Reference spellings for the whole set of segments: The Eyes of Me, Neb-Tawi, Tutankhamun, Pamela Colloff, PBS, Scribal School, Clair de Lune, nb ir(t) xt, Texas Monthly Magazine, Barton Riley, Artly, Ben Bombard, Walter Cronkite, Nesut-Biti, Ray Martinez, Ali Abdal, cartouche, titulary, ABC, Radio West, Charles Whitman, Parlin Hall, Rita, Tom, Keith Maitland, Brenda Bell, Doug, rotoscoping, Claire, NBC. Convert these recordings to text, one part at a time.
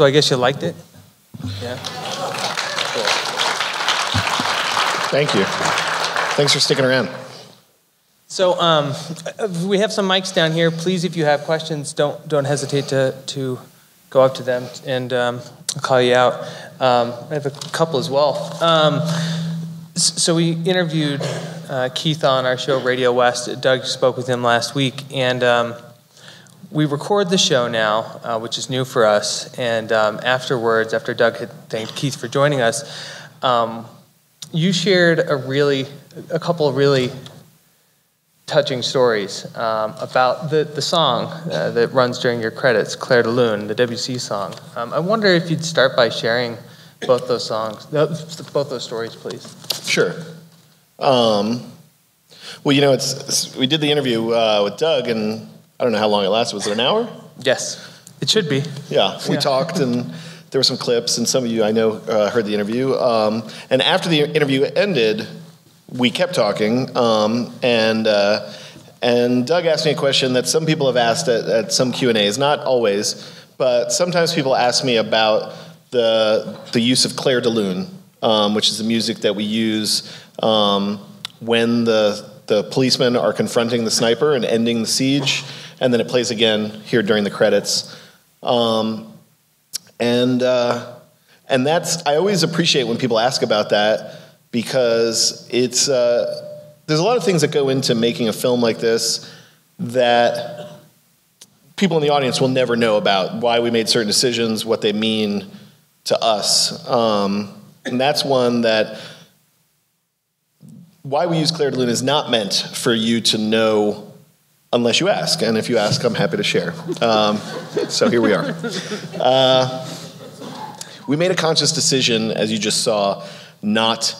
So I guess you liked it? Yeah. Cool. Thank you. Thanks for sticking around. So we have some mics down here. Please, if you have questions, don't hesitate to go up to them and call you out. I have a couple as well. So we interviewed Keith on our show Radio West. Doug spoke with him last week, and we record the show now, which is new for us. And afterwards, after Doug had thanked Keith for joining us, you shared a couple of really touching stories about the song that runs during your credits, Clair de Lune, the Debussy song. I wonder if you'd start by sharing both those songs, both those stories, please. Sure. Well, you know, we did the interview with Doug, and I don't know how long it lasted. Was it an hour? Yes, it should be. Yeah, we talked, and there were some clips, and some of you I know heard the interview. And after the interview ended, we kept talking, and Doug asked me a question that some people have asked at some Q&As, not always, but sometimes people ask me about the use of Clair de Lune, which is the music that we use when the policemen are confronting the sniper and ending the siege, and then it plays again here during the credits. And that's, I always appreciate when people ask about that, because it's there's a lot of things that go into making a film like this that people in the audience will never know about, why we made certain decisions, what they mean to us. And that's one that, why we use Clair de Lune is not meant for you to know unless you ask. And if you ask, I'm happy to share. So here we are. We made a conscious decision, as you just saw, not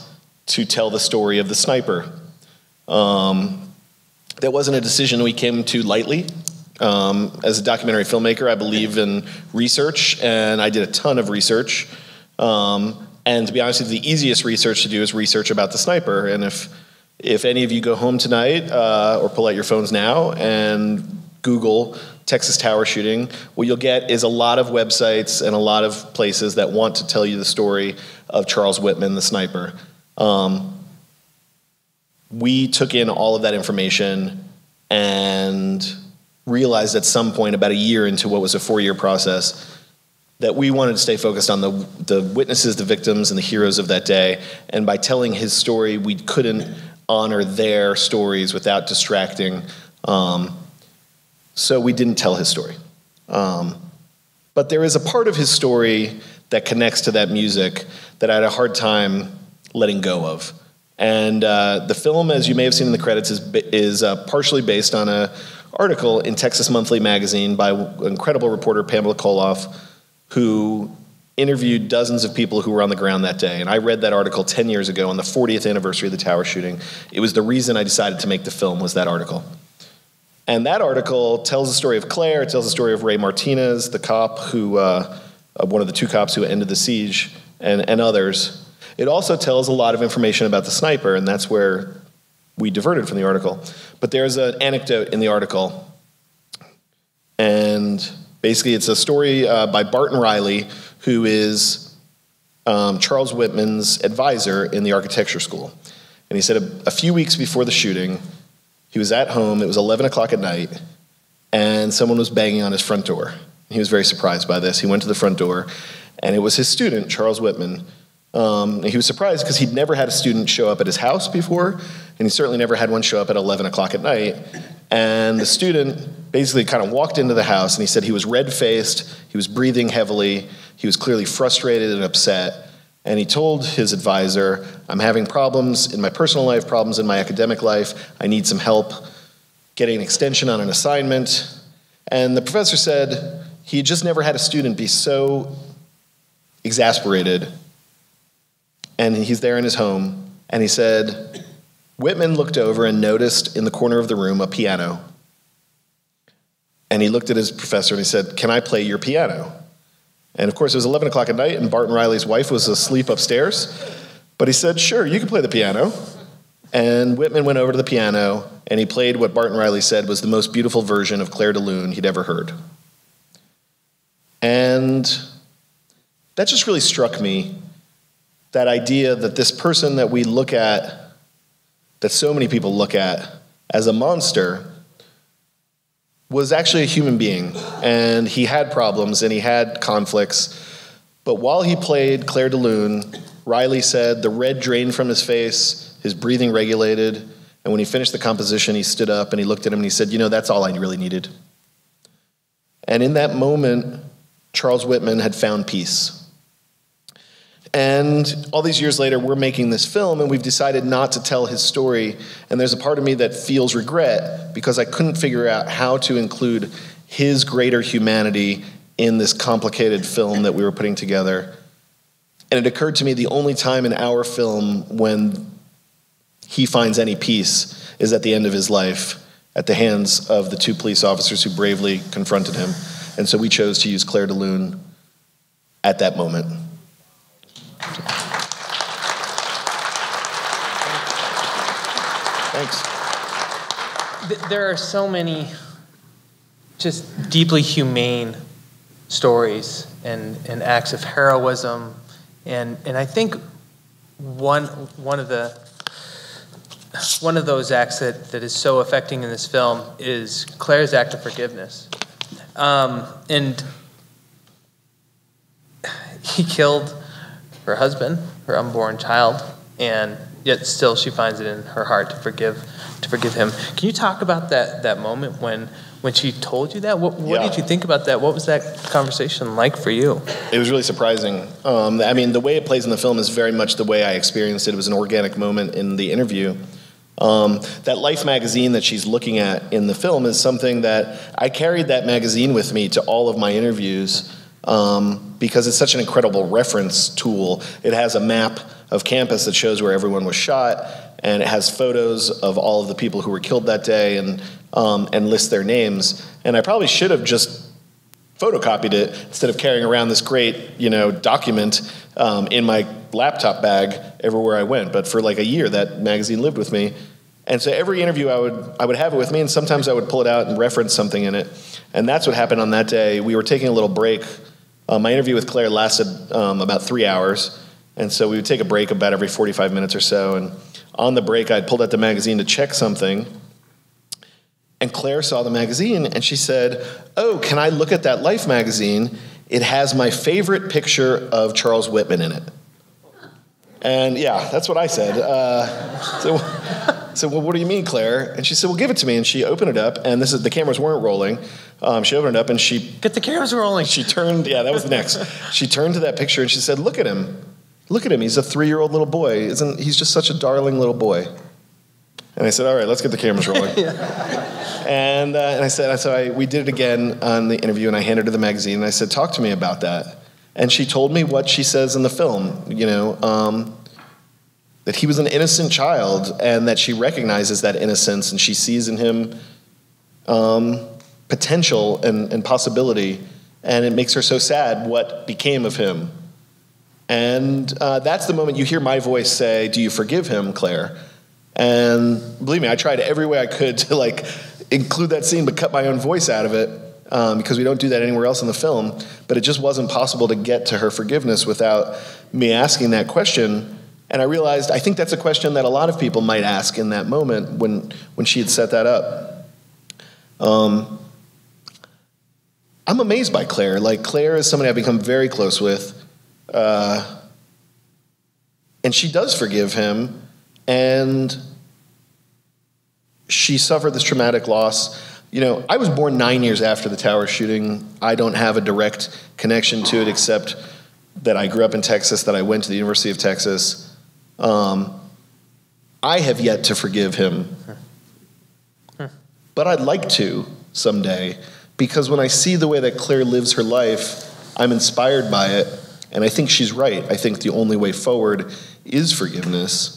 to tell the story of the sniper. That wasn't a decision we came to lightly. As a documentary filmmaker, I believe in research, and I did a ton of research. And to be honest with you, the easiest research to do is research about the sniper. And if any of you go home tonight, or pull out your phones now and Google Texas Tower shooting, what you'll get is a lot of websites and a lot of places that want to tell you the story of Charles Whitman, the sniper. We took in all of that information and realized at some point, about a year into what was a 4-year process, that we wanted to stay focused on the witnesses, the victims, and the heroes of that day. And by telling his story, we couldn't honor their stories without distracting. So we didn't tell his story. But there is a part of his story that connects to that music that I had a hard time letting go of. And the film, as you may have seen in the credits, is partially based on an article in Texas Monthly Magazine by incredible reporter Pamela Colloff, who interviewed dozens of people who were on the ground that day. And I read that article 10 years ago on the 40th anniversary of the tower shooting. It was the reason I decided to make the film, was that article. And that article tells the story of Claire, it tells the story of Ray Martinez, the cop who, one of the 2 cops who ended the siege, and others. It also tells a lot of information about the sniper, and that's where we diverted from the article. But there's an anecdote in the article, and basically it's a story by Barton Riley, who is Charles Whitman's advisor in the architecture school. And he said a few weeks before the shooting, he was at home, it was 11 o'clock at night, and someone was banging on his front door. He was very surprised by this. He went to the front door, and it was his student, Charles Whitman. He was surprised because he'd never had a student show up at his house before, and he certainly never had one show up at 11 o'clock at night. And the student basically kind of walked into the house, and he said he was red-faced, he was breathing heavily, he was clearly frustrated and upset. And he told his advisor, I'm having problems in my personal life, problems in my academic life, I need some help getting an extension on an assignment. And the professor said he had just never had a student be so exasperated. And he's there in his home, and he said, Whitman looked over and noticed in the corner of the room a piano. And he looked at his professor and he said, can I play your piano? And of course, it was 11 o'clock at night, and Barton Riley's wife was asleep upstairs. But he said, sure, you can play the piano. And Whitman went over to the piano, and he played what Barton Riley said was the most beautiful version of Clair de Lune he'd ever heard. And that just really struck me, that idea that this person that we look at, that so many people look at as a monster, was actually a human being, and he had problems and he had conflicts. But while he played Clair de Lune, Riley said the red drained from his face, his breathing regulated, and when he finished the composition, he stood up and he looked at him and he said, you know, that's all I really needed. And in that moment, Charles Whitman had found peace. And all these years later, we're making this film and we've decided not to tell his story. And there's a part of me that feels regret because I couldn't figure out how to include his greater humanity in this complicated film that we were putting together. And it occurred to me the only time in our film when he finds any peace is at the end of his life at the hands of the two police officers who bravely confronted him. And so we chose to use Clair de Lune at that moment. Thanks. There are so many just deeply humane stories and acts of heroism, and I think one of those acts that is so affecting in this film is Claire's act of forgiveness. And he killed her husband, her unborn child, and yet still she finds it in her heart to forgive him. Can you talk about that moment when she told you that? What did you think about that? What was that conversation like for you? It was really surprising. I mean, the way it plays in the film is very much the way I experienced it. It was an organic moment in the interview. That Life magazine that she's looking at in the film is something that I carried that magazine with me to all of my interviews. Because it's such an incredible reference tool. It has a map of campus that shows where everyone was shot, and it has photos of all of the people who were killed that day and lists their names. And I probably should have just photocopied it instead of carrying around this great, you know, document in my laptop bag everywhere I went. But for like a year, that magazine lived with me. And so every interview I would have it with me, and sometimes I would pull it out and reference something in it. And that's what happened on that day. We were taking a little break. My interview with Claire lasted about 3 hours, and so we would take a break about every 45 minutes or so, and on the break I pulled out the magazine to check something, and Claire saw the magazine, and she said, oh, can I look at that Life magazine? It has my favorite picture of Charles Whitman in it. And yeah, that's what I said. So well, what do you mean, Claire? And she said, well, give it to me. And she opened it up, and this is, the cameras weren't rolling. She opened it up, and she... Get the cameras rolling. She turned, yeah, that was next. She turned to that picture, and she said, look at him. Look at him. He's a 3-year-old little boy. Isn't he's just such a darling little boy? And I said, all right, let's get the cameras rolling. Yeah. And I said, we did it again on the interview, and I handed her the magazine, and I said, talk to me about that. And she told me what she says in the film, you know, that he was an innocent child and that she recognizes that innocence and she sees in him potential and possibility, and it makes her so sad what became of him. And that's the moment you hear my voice say, do you forgive him, Claire? And believe me, I tried every way I could to like include that scene but cut my own voice out of it. Because we don't do that anywhere else in the film, but it just wasn't possible to get to her forgiveness without me asking that question. And I realized, I think that's a question that a lot of people might ask in that moment when she had set that up. I'm amazed by Claire. Like, Claire is somebody I've become very close with. And she does forgive him. And she suffered this traumatic loss. You know, I was born 9 years after the tower shooting. I don't have a direct connection to it except that I grew up in Texas, that I went to the University of Texas. I have yet to forgive him. But I'd like to someday, because when I see the way that Claire lives her life, I'm inspired by it, and I think she's right. I think the only way forward is forgiveness.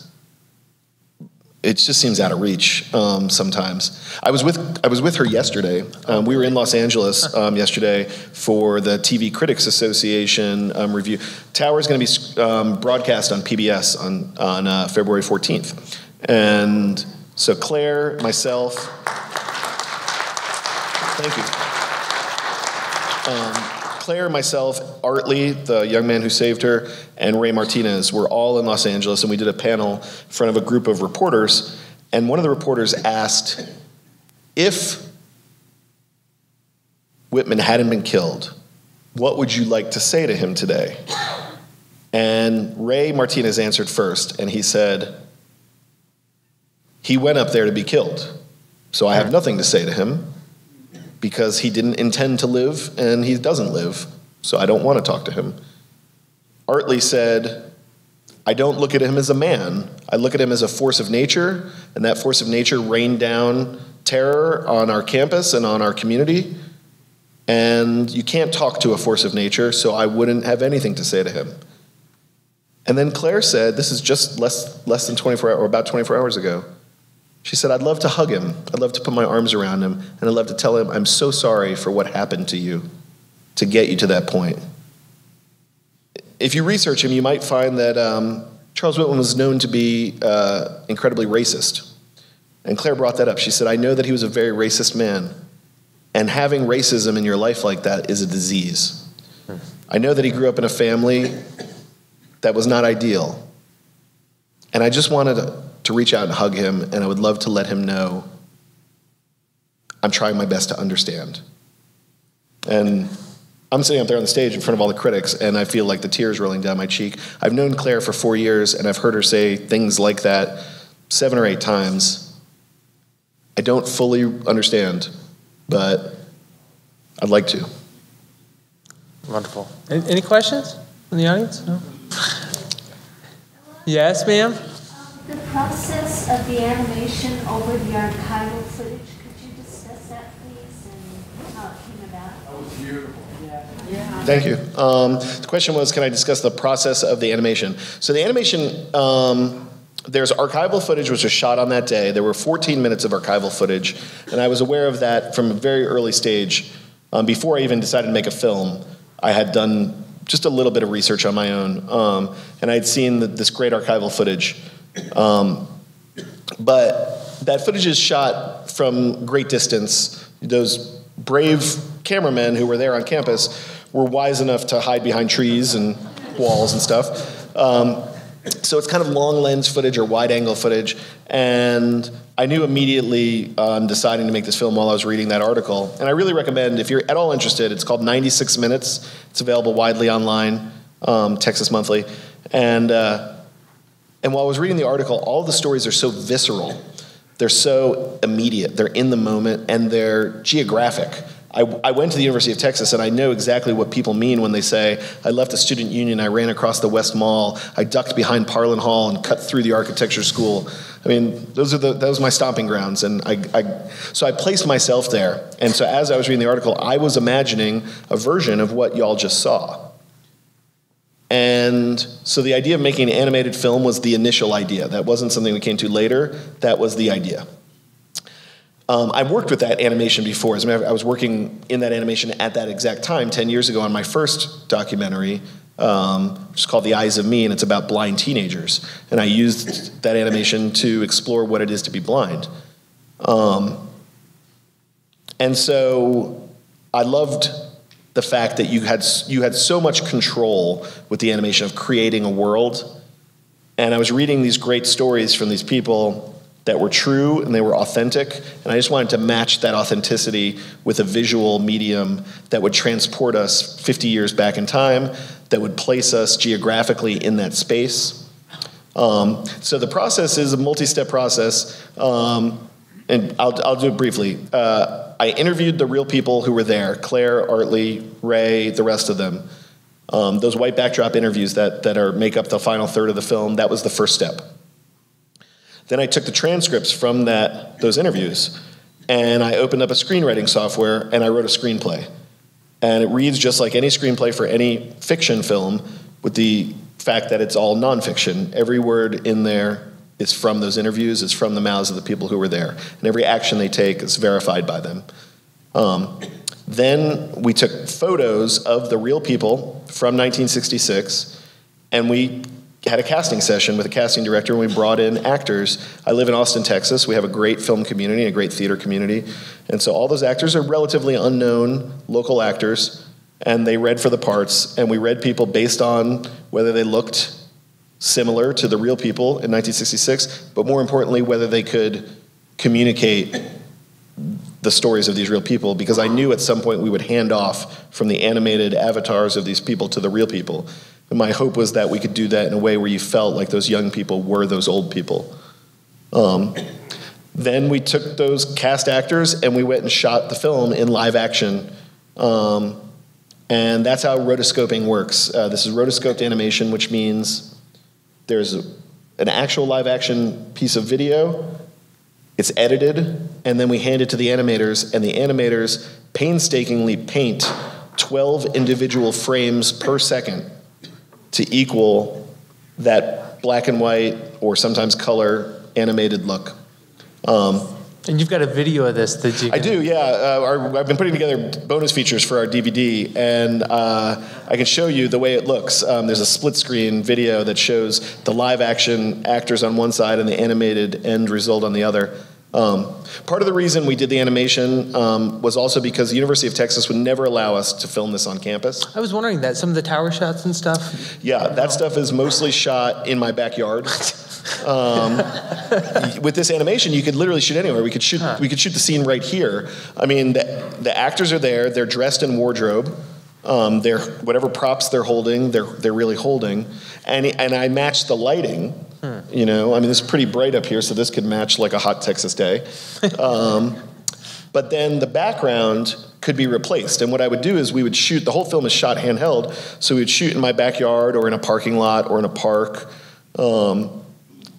It just seems out of reach sometimes. I was with her yesterday. We were in Los Angeles yesterday for the TV Critics Association review. Tower's going to be broadcast on PBS on February 14th. And so Claire, myself, thank you. Claire, myself, Artly, the young man who saved her, and Ray Martinez were all in Los Angeles, and we did a panel in front of a group of reporters, and one of the reporters asked, if Whitman hadn't been killed, what would you like to say to him today? And Ray Martinez answered first, and he said, he went up there to be killed, so I have nothing to say to him, because he didn't intend to live, and he doesn't live, so I don't want to talk to him. Artly said, I don't look at him as a man. I look at him as a force of nature, and that force of nature rained down terror on our campus and on our community, and you can't talk to a force of nature, so I wouldn't have anything to say to him. And then Claire said, this is just less than 24 hours, or about 24 hours ago, she said, I'd love to hug him. I'd love to put my arms around him, and I'd love to tell him, I'm so sorry for what happened to you to get you to that point. If you research him, you might find that Charles Whitman was known to be incredibly racist. And Claire brought that up. She said, I know that he was a very racist man, and having racism in your life like that is a disease. I know that he grew up in a family that was not ideal, and I just wanted to reach out and hug him, and I would love to let him know I'm trying my best to understand. And I'm sitting up there on the stage in front of all the critics, and I feel like the tears rolling down my cheek. I've known Claire for 4 years, and I've heard her say things like that 7 or 8 times. I don't fully understand, but I'd like to. Wonderful. Any questions in the audience? No? Yes, ma'am? The process of the animation over the archival footage, could you discuss that, please, and how it came about? That was beautiful. Yeah. Yeah. Thank you. The question was, can I discuss the process of the animation? So the animation, there's archival footage which was shot on that day. There were 14 minutes of archival footage, and I was aware of that from a very early stage. Before I even decided to make a film, I had done just a little bit of research on my own, and I had seen this great archival footage. But that footage is shot from great distance. Those brave cameramen who were there on campus were wise enough to hide behind trees and walls and stuff. So it's kind of long lens footage or wide angle footage. And I knew immediately deciding to make this film while I was reading that article. And I really recommend, if you're at all interested, it's called 96 Minutes. It's available widely online, Texas Monthly. And while I was reading the article, all the stories are so visceral. They're so immediate. They're in the moment, and they're geographic. I went to the University of Texas, and I know exactly what people mean when they say, I left a student union, I ran across the West Mall, I ducked behind Parlin Hall and cut through the architecture school. I mean, that was my stomping grounds, and so I placed myself there. And so as I was reading the article, I was imagining a version of what y'all just saw. And so the idea of making an animated film was the initial idea. That wasn't something we came to later. That was the idea. I worked with that animation before. As a matter of fact, I was working in that animation at that exact time 10 years ago on my first documentary, which is called The Eyes of Me, and it's about blind teenagers. And I used that animation to explore what it is to be blind. And so I loved the fact that you had so much control with the animation of creating a world. And I was reading these great stories from these people that were true and they were authentic, and I just wanted to match that authenticity with a visual medium that would transport us 50 years back in time, that would place us geographically in that space. So the process is a multi-step process, and I'll do it briefly. I interviewed the real people who were there, Claire, Artly, Ray, the rest of them. Those white backdrop interviews that make up the final third of the film, that was the first step. Then I took the transcripts from those interviews, and I opened up a screenwriting software, and I wrote a screenplay. And it reads just like any screenplay for any fiction film, with the fact that it's all nonfiction. Every word in there is from those interviews, it's from the mouths of the people who were there. And every action they take is verified by them. Then we took photos of the real people from 1966, and we had a casting session with a casting director, and we brought in actors. I live in Austin, Texas. We have a great film community, a great theater community. And so all those actors are relatively unknown local actors, and they read for the parts, and we read people based on whether they looked similar to the real people in 1966, but more importantly, whether they could communicate the stories of these real people, because I knew at some point we would hand off from the animated avatars of these people to the real people. And my hope was that we could do that in a way where you felt like those young people were those old people. Then we took those cast actors and we went and shot the film in live action. And that's how rotoscoping works. This is rotoscoped animation, which means there's an actual live action piece of video, it's edited, and then we hand it to the animators, and the animators painstakingly paint 12 individual frames per second to equal that black and white or sometimes color animated look. And you've got a video of this that you can... I do, yeah. I've been putting together bonus features for our DVD, and I can show you the way it looks. There's a split-screen video that shows the live-action actors on one side and the animated end result on the other. Part of the reason we did the animation was also because the University of Texas would never allow us to film this on campus. I was wondering that. Some of the tower shots and stuff? Yeah, that stuff is mostly shot in my backyard. With this animation, you could literally shoot anywhere. We could shoot the scene right here. I mean, the actors are there. They're dressed in wardrobe. They're whatever props they're holding, they're really holding. And I matched the lighting. You know, I mean, it's pretty bright up here, so this could match like a hot Texas day. But then the background could be replaced. And what I would do is we would shoot, the whole film is shot handheld, so we would shoot in my backyard or in a parking lot or in a park.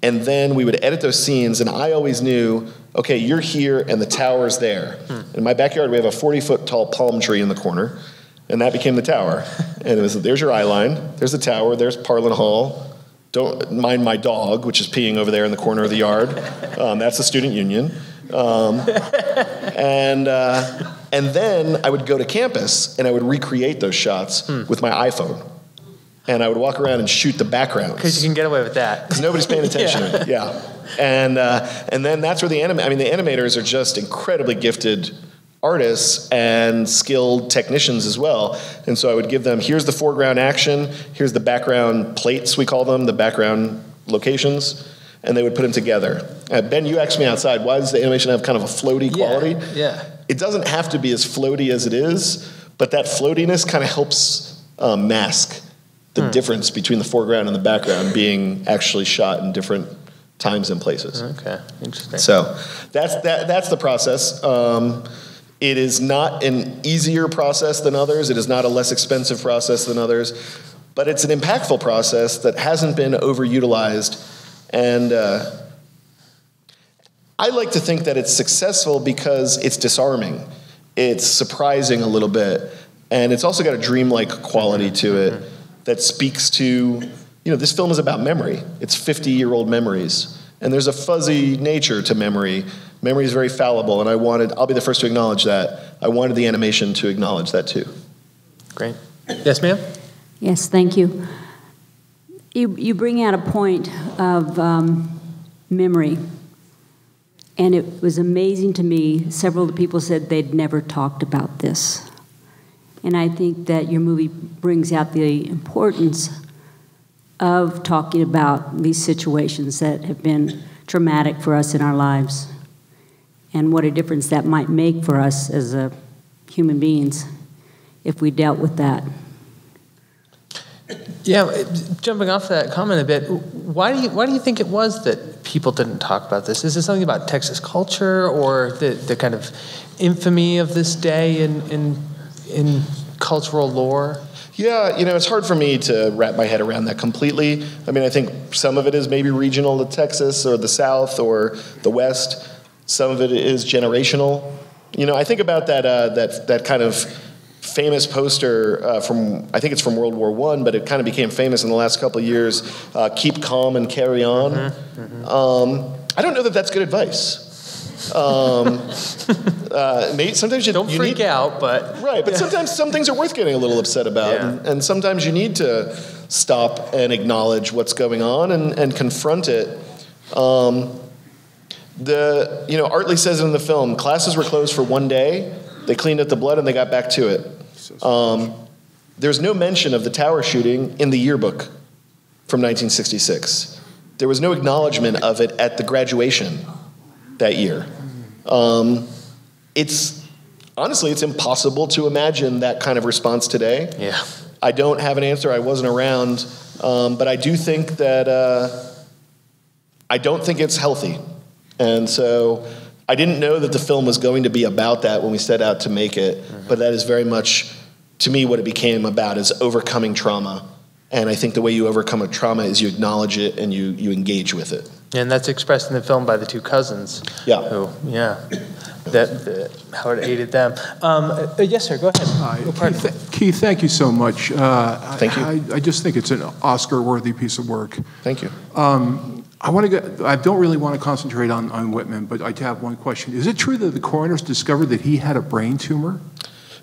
And then we would edit those scenes, and I always knew, okay, you're here and the tower's there. In my backyard, we have a 40-foot tall palm tree in the corner, and that became the tower. And it was, there's your eye line, there's the tower, there's Parlin Hall. Don't mind my dog, which is peeing over there in the corner of the yard. That's the student union. And then I would go to campus and I would recreate those shots with my iPhone. And I would walk around and shoot the backgrounds. Because you can get away with that. Because nobody's paying attention. And then that's where the animators are just incredibly gifted artists and skilled technicians as well. And so I would give them, here's the foreground action, here's the background plates, we call them, the background locations, and they would put them together. Ben, you asked me outside, why does the animation have kind of a floaty quality? Yeah. It doesn't have to be as floaty as it is, but that floatiness kind of helps mask the difference between the foreground and the background being actually shot in different times and places. Okay, interesting. So that's the process. It is not an easier process than others. It is not a less expensive process than others, but it's an impactful process that hasn't been overutilized. And I like to think that it's successful because it's disarming. It's surprising a little bit. And it's also got a dreamlike quality to it that speaks to, you know, this film is about memory. It's 50-year-old memories. And there's a fuzzy nature to memory. Memory is very fallible, and I'll be the first to acknowledge that. I wanted the animation to acknowledge that too. Great. Yes, ma'am? Yes, thank you. You bring out a point of memory, and it was amazing to me. Several of the people said they'd never talked about this. And I think that your movie brings out the importance of talking about these situations that have been traumatic for us in our lives and what a difference that might make for us as human beings if we dealt with that. Yeah, jumping off that comment a bit, why do you think it was that people didn't talk about this? Is it something about Texas culture or the kind of infamy of this day in cultural lore? Yeah, you know, it's hard for me to wrap my head around that completely. I mean, I think some of it is maybe regional to Texas or the South or the West. Some of it is generational. You know, I think about that kind of famous poster from World War I, but it kind of became famous in the last couple of years, keep calm and carry on. I don't know that that's good advice. Sometimes you freak out, but right. But sometimes some things are worth getting a little upset about, and sometimes you need to stop and acknowledge what's going on and confront it. Artly says in the film, classes were closed for one day. They cleaned up the blood and they got back to it. There's no mention of the tower shooting in the yearbook from 1966. There was no acknowledgement of it at the graduation that year. Honestly, it's impossible to imagine that kind of response today. Yeah. I don't have an answer. I wasn't around. But I do think that I don't think it's healthy. And so I didn't know that the film was going to be about that when we set out to make it. Mm-hmm. But that is very much, to me, what it became about is overcoming trauma. And I think the way you overcome a trauma is you acknowledge it and you engage with it. And that's expressed in the film by the two cousins. Yeah. Who, yeah. Howard aided them. Yes, sir, go ahead. Keith, thank you so much. Thank you. I just think it's an Oscar-worthy piece of work. Thank you. I don't really want to concentrate on Whitman, but I have one question. Is it true that the coroners discovered that he had a brain tumor?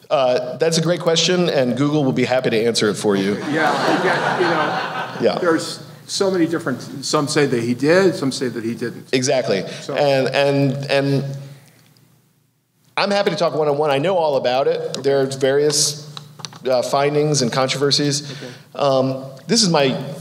That's a great question, and Google will be happy to answer it for you. Yeah, you know, yeah. There's so many different. Some say that he did, some say that he didn't. Exactly, so. And I'm happy to talk one-on-one. I know all about it. Okay. There are various findings and controversies. Okay. This is my.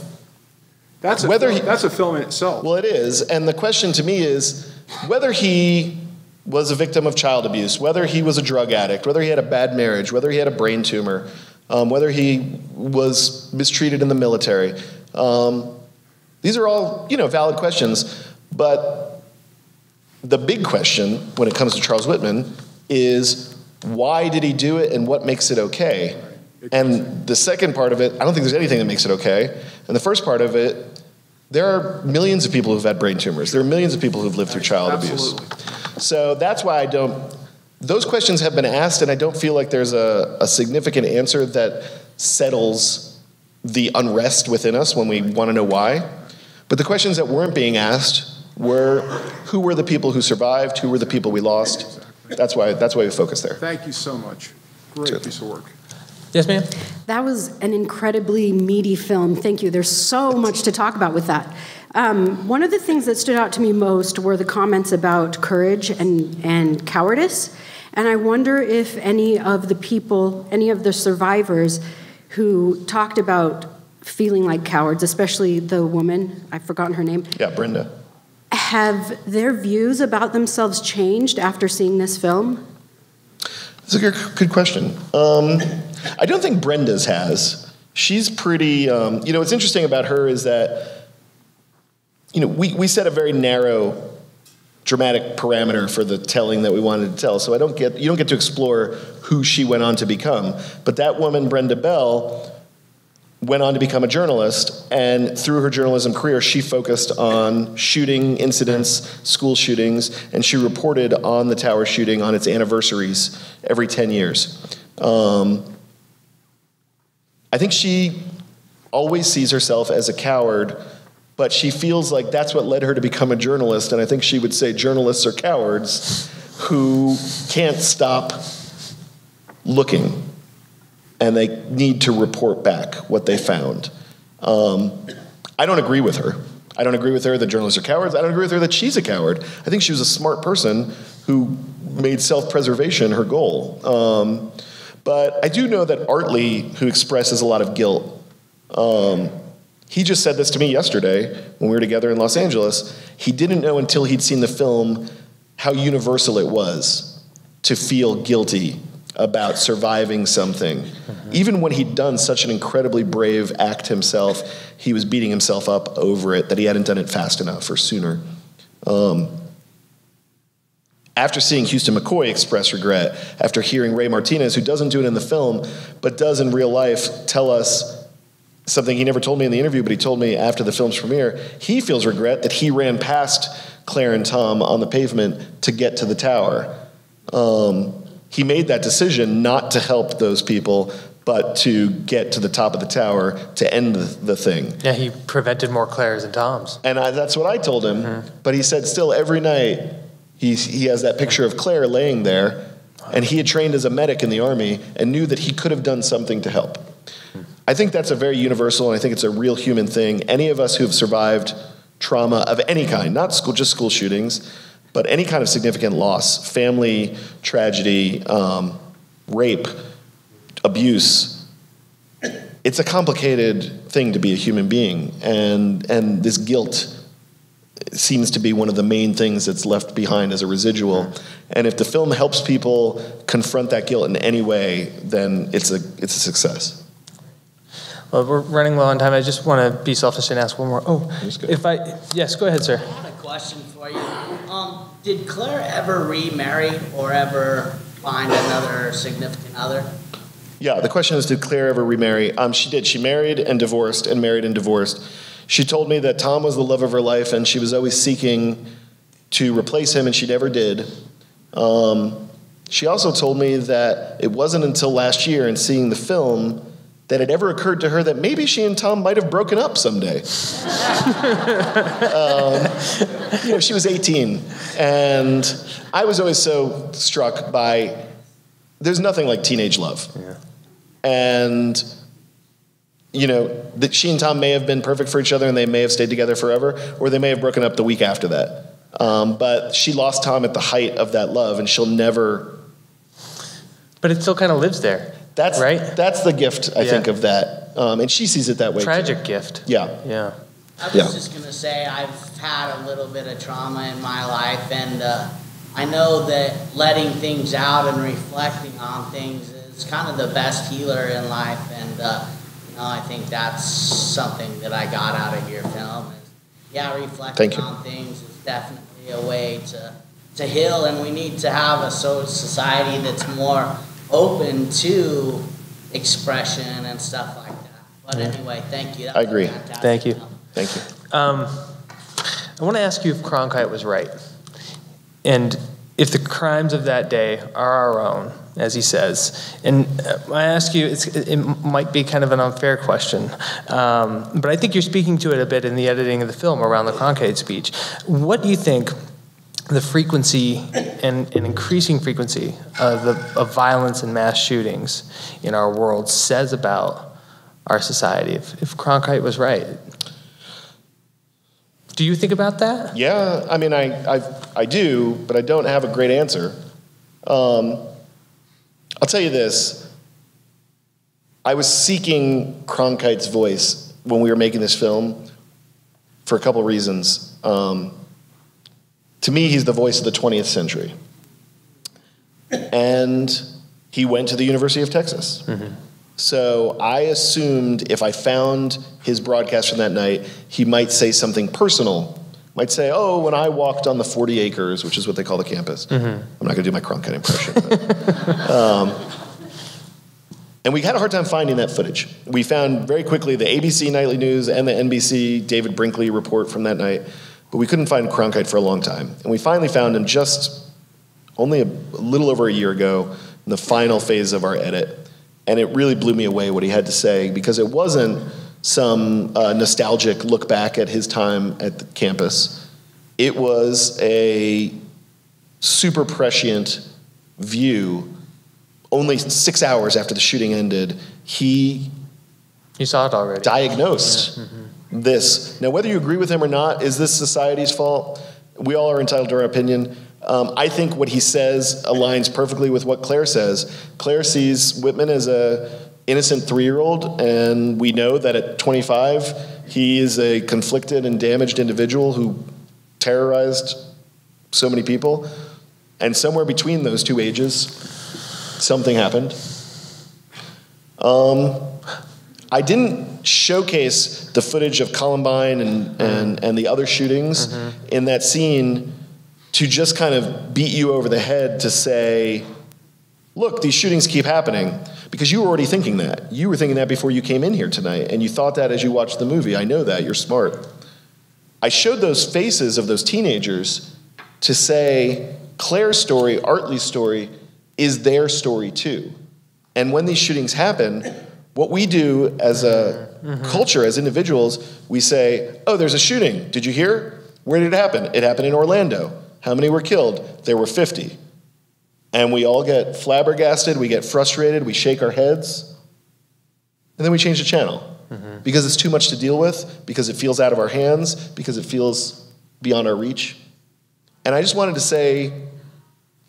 That's a film in itself. Well, it is, and the question to me is whether he was a victim of child abuse, whether he was a drug addict, whether he had a bad marriage, whether he had a brain tumor, whether he was mistreated in the military. These are all, you know, valid questions, but the big question when it comes to Charles Whitman is why did he do it and what makes it okay? And the second part of it, I don't think there's anything that makes it okay. And the first part of it, there are millions of people who've had brain tumors. There are millions of people who've lived through child Absolutely. Abuse. So that's why I don't, those questions have been asked and I don't feel like there's a significant answer that settles the unrest within us when we want to know why. But the questions that weren't being asked were, who were the people who survived? Who were the people we lost? Exactly. That's why we focus there. Thank you so much. Great Certainly. Piece of work. Yes, ma'am? That was an incredibly meaty film. Thank you. There's so much to talk about with that. One of the things that stood out to me most were the comments about courage and cowardice. And I wonder if any of the survivors who talked about feeling like cowards, especially the woman, I've forgotten her name. Yeah, Brenda. Have their views about themselves changed after seeing this film? That's a good question. I don't think Brenda's has. She's pretty, you know, what's interesting about her is that you know, we set a very narrow dramatic parameter for the telling that we wanted to tell, so you don't get to explore who she went on to become. But that woman, Brenda Bell, went on to become a journalist, and through her journalism career, she focused on shooting incidents, school shootings, and she reported on the tower shooting on its anniversaries every 10 years. I think she always sees herself as a coward, but she feels like that's what led her to become a journalist, and I think she would say journalists are cowards who can't stop looking, and they need to report back what they found. I don't agree with her. I don't agree with her that journalists are cowards. I don't agree with her that she's a coward. I think she was a smart person who made self-preservation her goal. But I do know that Artly, who expresses a lot of guilt, he just said this to me yesterday when we were together in Los Angeles. He didn't know until he'd seen the film how universal it was to feel guilty about surviving something. Even when he'd done such an incredibly brave act himself, he was beating himself up over it, that he hadn't done it fast enough or sooner. After seeing Houston McCoy express regret, after hearing Ray Martinez, who doesn't do it in the film, but does in real life tell us something he never told me in the interview, but he told me after the film's premiere, he feels regret that he ran past Claire and Tom on the pavement to get to the tower. He made that decision not to help those people, but to get to the top of the tower to end the thing. Yeah, he prevented more Claires and Toms. And that's what I told him, but he said still every night he has that picture of Claire laying there, and he had trained as a medic in the Army and knew that he could have done something to help. I think that's a very universal, and I think it's a real human thing. Any of us who have survived trauma of any kind, not school, just school shootings, but any kind of significant loss, family, tragedy, rape, abuse, it's a complicated thing to be a human being, and this guilt seems to be one of the main things that's left behind as a residual. And if the film helps people confront that guilt in any way, then it's a success. Well, we're running low on time. I just want to be selfish and ask one more. Oh, if I, yes, go ahead, sir. I had a question for you. Did Claire ever remarry or ever find another significant other? Yeah, the question is, did Claire ever remarry? She did. She married and divorced and married and divorced. She told me that Tom was the love of her life, and she was always seeking to replace him, and she never did. She also told me that it wasn't until last year in seeing the film that it ever occurred to her that maybe she and Tom might have broken up someday. You know, she was 18, and I was always so struck by, there's nothing like teenage love. Yeah. And, you know, that she and Tom may have been perfect for each other and they may have stayed together forever, or they may have broken up the week after that. But she lost Tom at the height of that love, and she'll never... But it still kind of lives there. That's right. That's the gift, I think, of that. And she sees it that way. Tragic gift. Yeah. Yeah. I was just going to say, I've had a little bit of trauma in my life, and I know that letting things out and reflecting on things is kind of the best healer in life. And you know, I think that's something that I got out of your film. Is, reflecting on things is definitely a way to heal, and we need to have a society that's more open to expression and stuff like that. But anyway, thank you. I agree. Thank you. Thank you. I want to ask you if Cronkite was right, and if the crimes of that day are our own, as he says. And I ask you, it might be kind of an unfair question, but I think you're speaking to it a bit in the editing of the film around the Cronkite speech. What do you think the frequency and increasing frequency of violence and mass shootings in our world says about our society, if Cronkite was right? Do you think about that? Yeah, I mean, I do, but I don't have a great answer. I'll tell you this. I was seeking Cronkite's voice when we were making this film for a couple reasons. To me, he's the voice of the 20th century. And he went to the University of Texas. Mm-hmm. So I assumed if I found his broadcast from that night, he might say something personal. Might say, oh, when I walked on the 40 acres, which is what they call the campus. Mm-hmm. I'm not going to do my Cronkite impression. But, and we had a hard time finding that footage. We found very quickly the ABC Nightly News and the NBC David Brinkley report from that night. But we couldn't find Cronkite for a long time. And we finally found him just only a little over a year ago in the final phase of our edit. And it really blew me away what he had to say, because it wasn't some nostalgic look back at his time at the campus. It was a super prescient view. Only 6 hours after the shooting ended, he saw it already. Diagnosed. Yeah. Mm-hmm. This. Now, whether you agree with him or not, is this society's fault? We all are entitled to our opinion. I think what he says aligns perfectly with what Claire says. Claire sees Whitman as an innocent 3-year-old, and we know that at 25, he is a conflicted and damaged individual who terrorized so many people. And somewhere between those two ages, something happened. I didn't showcase the footage of Columbine and the other shootings in that scene to just kind of beat you over the head to say, look, these shootings keep happening, because you were already thinking that. You were thinking that before you came in here tonight, and you thought that as you watched the movie. I know that. You're smart. I showed those faces of those teenagers to say Claire's story, Artly's story, is their story too. And when these shootings happen, what we do as a culture, as individuals, we say, oh, there's a shooting. Did you hear? Where did it happen? It happened in Orlando. How many were killed? There were 50. And we all get flabbergasted. We get frustrated. We shake our heads. And then we change the channel because it's too much to deal with, because it feels out of our hands, because it feels beyond our reach. And I just wanted to say,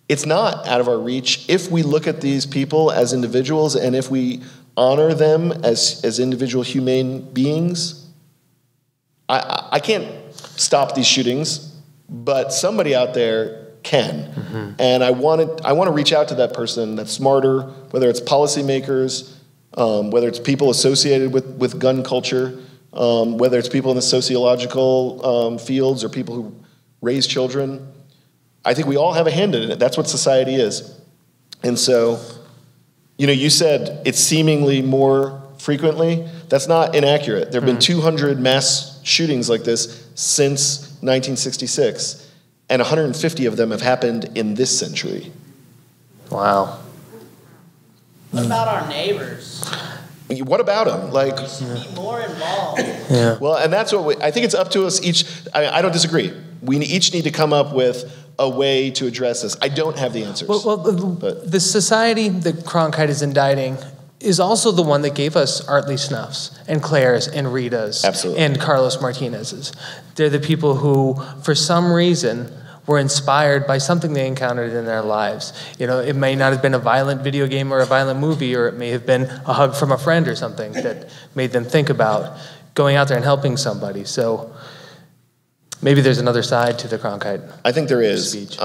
it's not out of our reach if we look at these people as individuals and if we honor them as individual humane beings. I can't stop these shootings, but somebody out there can. Mm-hmm. And I want to reach out to that person that's smarter, whether it's policymakers, whether it's people associated with gun culture, whether it's people in the sociological fields or people who raise children. I think we all have a hand in it. That's what society is. And so, you know, you said it's seemingly more frequently. That's not inaccurate. There have been 200 mass shootings like this since 1966, and 150 of them have happened in this century. Wow. What about our neighbors? What about them? Like, we should be more involved. Yeah. Well, and that's what I think it's up to us each. I don't disagree. We each need to come up with a way to address this. I don't have the answers. Well, the society that Cronkite is indicting is also the one that gave us Artly Snuffs and Claire's and Rita's. Absolutely. And Carlos Martinez's. They're the people who, for some reason, were inspired by something they encountered in their lives. You know, it may not have been a violent video game or a violent movie, or it may have been a hug from a friend or something that made them think about going out there and helping somebody. So maybe there's another side to the Cronkite speech. I think there is.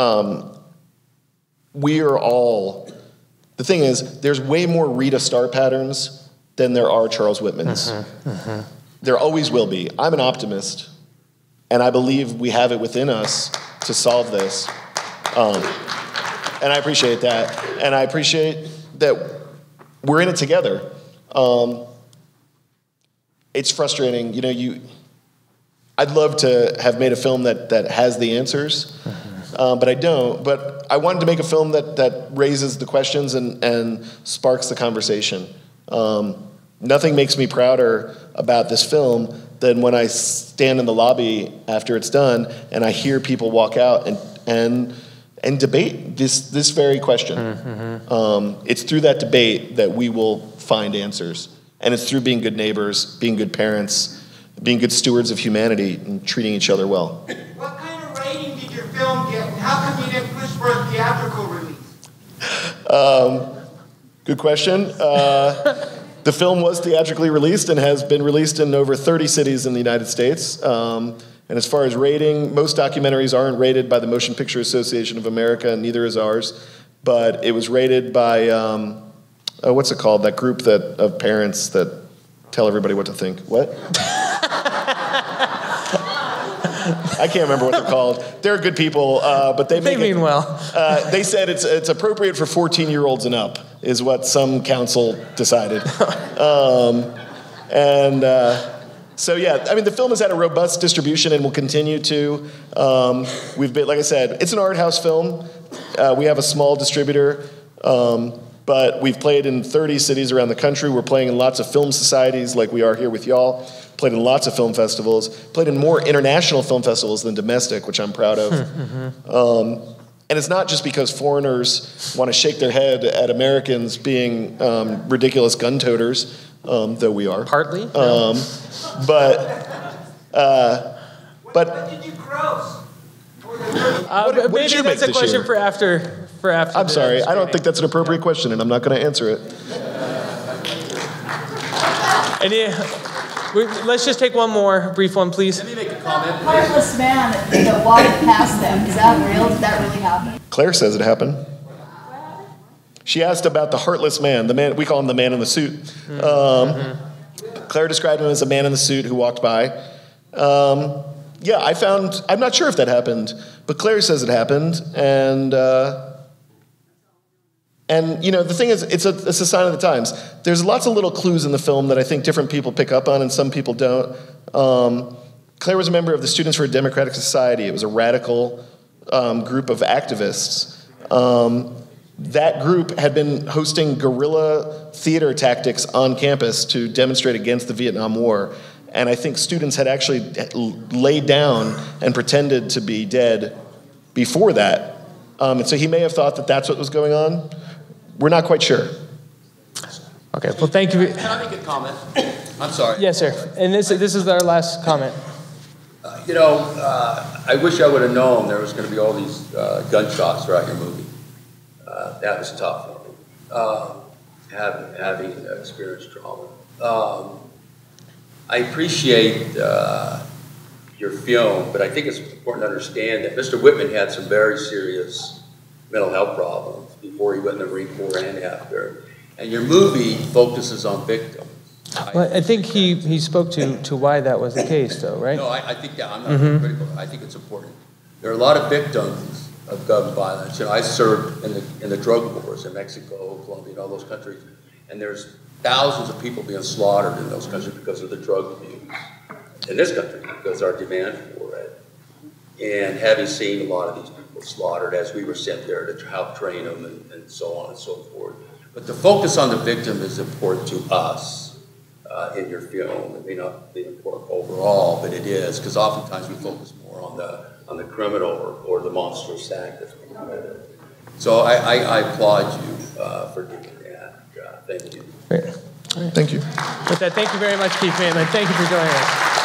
We are all... The thing is, there's way more Rita star patterns than there are Charles Whitman's. Mm-hmm, mm-hmm. There always will be. I'm an optimist, and I believe we have it within us to solve this. And I appreciate that. And I appreciate that we're in it together. It's frustrating. You know, I'd love to have made a film that has the answers. But I don't. But I wanted to make a film that raises the questions and sparks the conversation. Nothing makes me prouder about this film than when I stand in the lobby after it's done and I hear people walk out and debate this very question. Mm-hmm. It's through that debate that we will find answers. And it's through being good neighbors, being good parents, being good stewards of humanity, and treating each other well. How come you didn't push for a theatrical release? Good question. The film was theatrically released and has been released in over 30 cities in the United States. And as far as rating, most documentaries aren't rated by the Motion Picture Association of America, and neither is ours. But it was rated by, what's it called, that group of parents that tell everybody what to think. What? I can't remember what they're called. They're good people, but they mean well. They said it's appropriate for 14-year-olds and up, is what some council decided. So yeah, I mean, the film has had a robust distribution and will continue to. We've been, like I said, it's an art house film. We have a small distributor, but we've played in 30 cities around the country. We're playing in lots of film societies, like we are here with y'all. Played in lots of film festivals, played in more international film festivals than domestic, which I'm proud of. Mm-hmm. And it's not just because foreigners want to shake their head at Americans being ridiculous gun toters, though we are. Partly. But what did you gross? What did you make this year? Maybe that's a question for after. I'm sorry, I don't think that's an appropriate question, and I'm not going to answer it. Let's just take one more, brief one, please. Let me make a comment. Heartless man that walked past them. Is that real? Did that really happen? Claire says it happened. She asked about the heartless man. The man, we call him the man in the suit. Mm-hmm. Claire described him as a man in the suit who walked by. Yeah, I'm not sure if that happened, but Claire says it happened. And, you know, the thing is, it's a sign of the times. There's lots of little clues in the film that I think different people pick up on and some people don't. Claire was a member of the Students for a Democratic Society. It was a radical group of activists. That group had been hosting guerrilla theater tactics on campus to demonstrate against the Vietnam War. And I think students had actually laid down and pretended to be dead before that. And so he may have thought that that's what was going on. We're not quite sure. Okay, well, thank you. Can I make a comment? I'm sorry. Yes, sir. And this is our last comment. You know, I wish I would have known there was going to be all these gunshots throughout your movie. That was tough. having experienced trauma. I appreciate your film, but I think it's important to understand that Mr. Whitman had some very serious mental health problems before he went in the Marine Corps and after. And your movie focuses on victims. Well, I think he spoke to why that was the case, though, right? No, I think that, I'm not being critical. I think it's important. There are a lot of victims of gun violence. You know, I served in the drug wars in Mexico, Colombia, and all those countries, and there's thousands of people being slaughtered in those countries because of the drug abuse. In this country, because our demand for it. And having seen a lot of these people slaughtered as we were sent there to help train them and so on and so forth. But the focus on the victim is important to us in your film. It may not be important overall, but it is, because oftentimes we focus more on the criminal or the monstrous act that's been committed. So I applaud you for doing that. Thank you. Thank you. With that, thank you very much, Keith Maitland. Thank you for joining us.